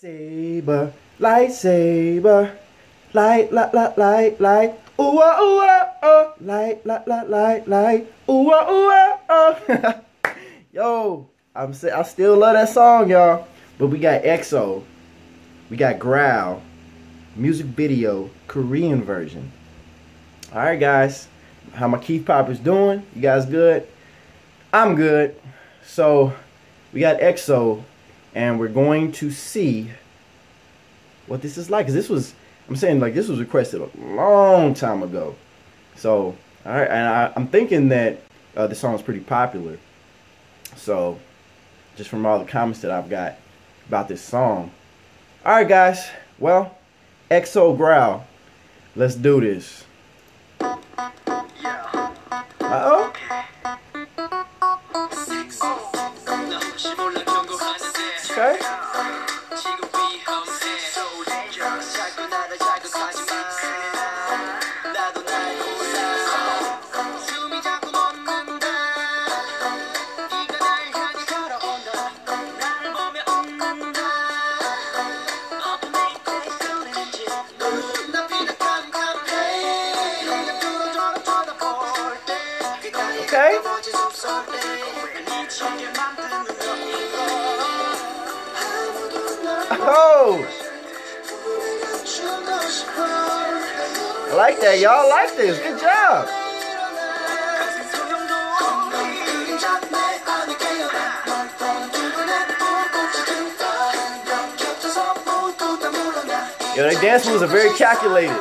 Saber, lightsaber, light, ooh ah ooh ah, light, ooh ah ooh ah. Yo, I still love that song, y'all. But we got EXO, we got Growl, music video, Korean version. All right, guys, how my Keith Pop is doing? You guys good? I'm good. So we got EXO. And we're going to see what this is like. Because this was, I'm saying, like, this was requested a long time ago. So, all right. And I'm thinking that this song is pretty popular. So, just from all the comments that I've got about this song. All right, guys. Well, EXO Growl. Let's do this. Uh-oh. Okay. Oh, I like that, y'all. Like this. Good job. Yo, their dance moves are very calculated.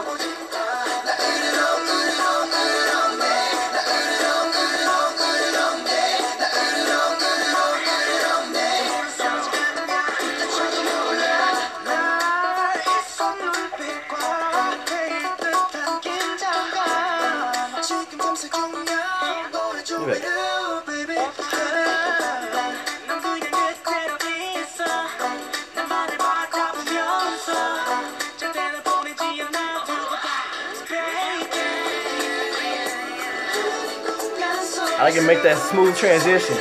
I can make that smooth transition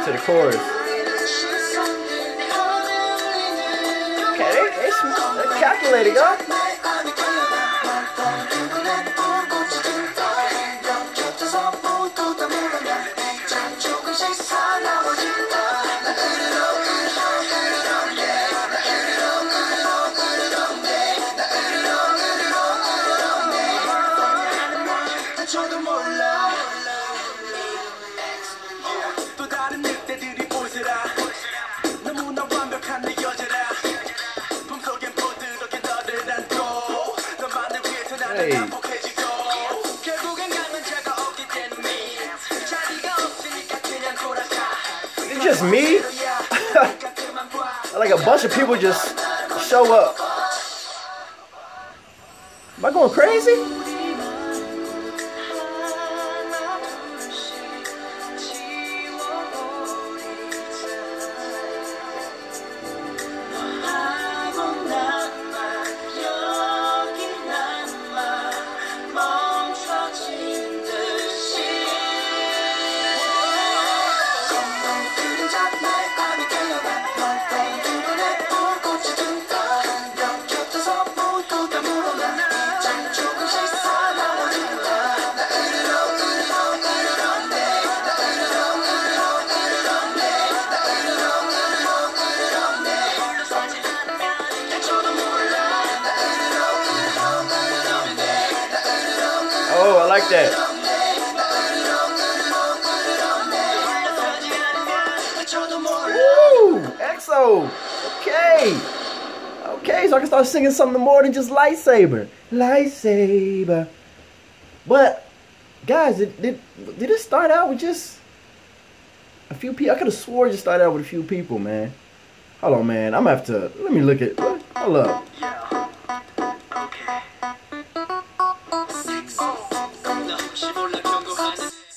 into the chorus. Okay, they calculated, y'all. It's just me. Like a bunch of people just show up. Am I going crazy? I like that. Woo! EXO! Okay! Okay, so I can start singing something more than just lightsaber. Lightsaber. But, guys, did it start out with just a few people? I could have swore it just started out with a few people, man. Hold on, man. I'm gonna have to, let me look at, hold up.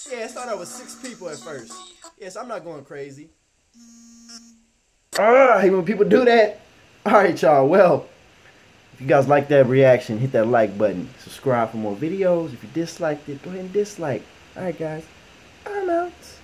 Yeah, it started out with 6 people at first. Yes, I'm not going crazy. I hate when people do that. Alright, y'all. Well, if you guys like that reaction, hit that like button. Subscribe for more videos. If you disliked it, go ahead and dislike. Alright, guys. I'm out.